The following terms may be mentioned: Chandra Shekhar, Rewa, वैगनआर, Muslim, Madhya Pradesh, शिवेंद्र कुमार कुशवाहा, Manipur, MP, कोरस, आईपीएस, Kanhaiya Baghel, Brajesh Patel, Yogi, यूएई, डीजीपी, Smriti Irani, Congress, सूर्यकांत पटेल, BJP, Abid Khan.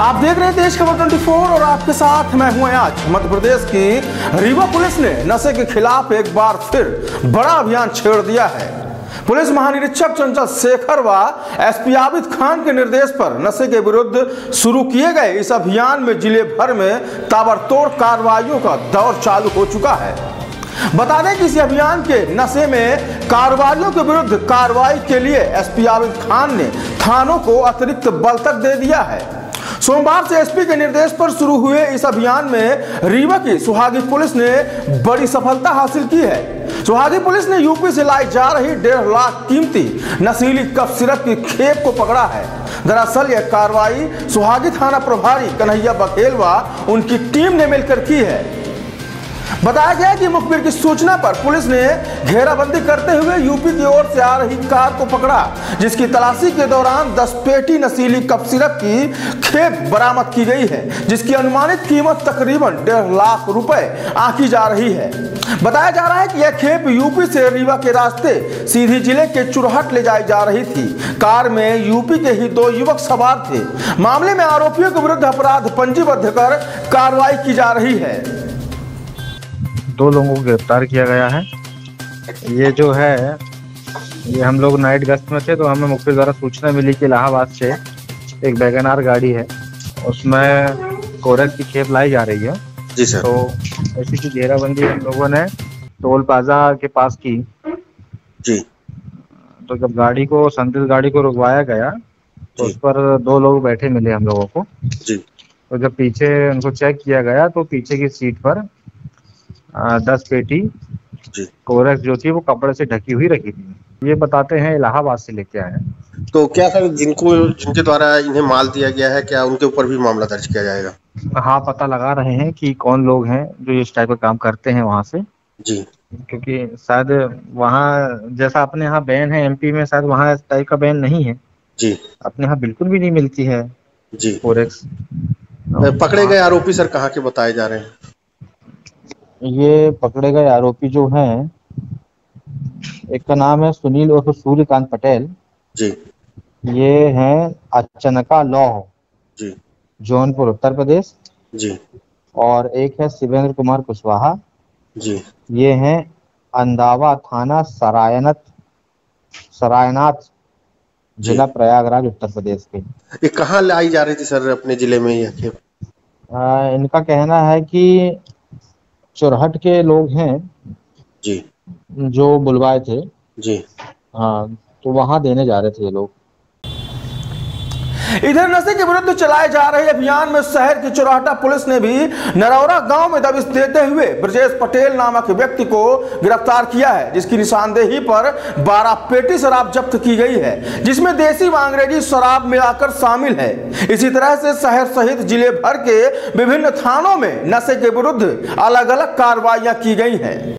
आप देख रहे हैं देश खबर 24 और आपके साथ मैं हूं आज। मध्य प्रदेश की रीवा पुलिस ने नशे के खिलाफ एक बार फिर बड़ा अभियान छेड़ दिया है। पुलिस महानिरीक्षक चंद्र शेखर व एसपी आबिद खान के निर्देश पर नशे के विरुद्ध शुरू किए गए इस अभियान में जिले भर में ताबड़तोड़ कार्रवाइयों का दौर चालू हो चुका है। बता दें कि इस अभियान के नशे में कारोबारियों के विरुद्ध कार्रवाई के लिए एसपी आबिद खान ने थानों को अतिरिक्त बल तक दे दिया है। सोमवार से एसपी के निर्देश पर शुरू हुए इस अभियान में रीवा की सुहागी पुलिस ने बड़ी सफलता हासिल की है। सुहागी पुलिस ने यूपी से लाई जा रही 1.5 लाख कीमती नशीली कफ सिरप की खेप को पकड़ा है। दरअसल यह कार्रवाई सुहागी थाना प्रभारी कन्हैया बघेल व उनकी टीम ने मिलकर की है। बताया गया कि मुखबिर की सूचना पर पुलिस ने घेराबंदी करते हुए यूपी की ओर से आ रही कार को पकड़ा, जिसकी तलाशी के दौरान 10 पेटी नशीली कफ सिरप की खेप बरामद की गई है, जिसकी अनुमानित कीमत तकरीबन 1.5 लाख रुपए आंकी जा रही है। बताया जा रहा है कि यह खेप यूपी से रीवा के रास्ते सीधी जिले के चुरहट ले जाई जा रही थी। कार में यूपी के ही 2 युवक सवार थे। मामले में आरोपियों के विरुद्ध अपराध पंजीबद्ध कर कार्रवाई की जा रही है। 2 लोगों को गिरफ्तार किया गया है। ये जो है ये हम लोग नाइट गश्त में थे तो हमें मुखबिर द्वारा सूचना मिली कि इलाहाबाद से एक वैगनआर गाड़ी है, उसमें कोरस की खेप लाई जा रही है जी सर। तो ऐसी की घेराबंदी हम लोगों ने टोल प्लाजा के पास की जी। तो जब गाड़ी को संदिग्ध गाड़ी को रुकवाया गया तो उस पर 2 लोग बैठे मिले हम लोगों को जी। तो जब पीछे उनको चेक किया गया तो पीछे की सीट पर 10 पेटी कोरस जो थी वो कपड़े से ढकी हुई रखी थी। ये बताते हैं इलाहाबाद से लेके आए। तो क्या सर जिनके द्वारा इन्हें माल दिया गया है क्या उनके ऊपर भी मामला दर्ज किया जाएगा? हाँ, पता लगा रहे हैं कि कौन लोग हैं जो इस टाइप का काम करते हैं वहाँ से जी, क्योंकि शायद वहाँ जैसा अपने यहाँ बैन है MP में, शायद वहाँ इस टाइप का बैन नहीं है जी। अपने यहाँ बिल्कुल भी नहीं मिलती है जी कोरस। पकड़े गए आरोपी सर कहाँ के बताए जा रहे हैं? ये पकड़े गए आरोपी जो हैं, एक का नाम है सुनील और सूर्यकांत पटेल जी। ये हैं अचानका लौह जी, जौनपुर उत्तर प्रदेश जी। और एक है शिवेंद्र कुमार कुशवाहा जी, ये हैं अंदावा थाना सरायनाथ जिला प्रयागराज उत्तर प्रदेश के। ये कहाँ लाई जा रही थी सर अपने जिले में? ये इनका कहना है कि चुरहट के लोग हैं जी जो बुलवाए थे जी। हाँ, तो वहाँ देने जा रहे थे ये लोग। इधर नशे के विरुद्ध चलाए जा रहे अभियान में शहर की चुरहटा पुलिस ने भी नरौरा गांव में दबिश देते हुए ब्रजेश पटेल नामक व्यक्ति को गिरफ्तार किया है, जिसकी निशानदेही पर 12 पेटी शराब जब्त की गई है, जिसमें देसी व अंग्रेजी शराब मिलाकर शामिल है। इसी तरह से शहर सहित जिले भर के विभिन्न थानों में नशे के विरुद्ध अलग अलग कार्रवाइयां की गई है।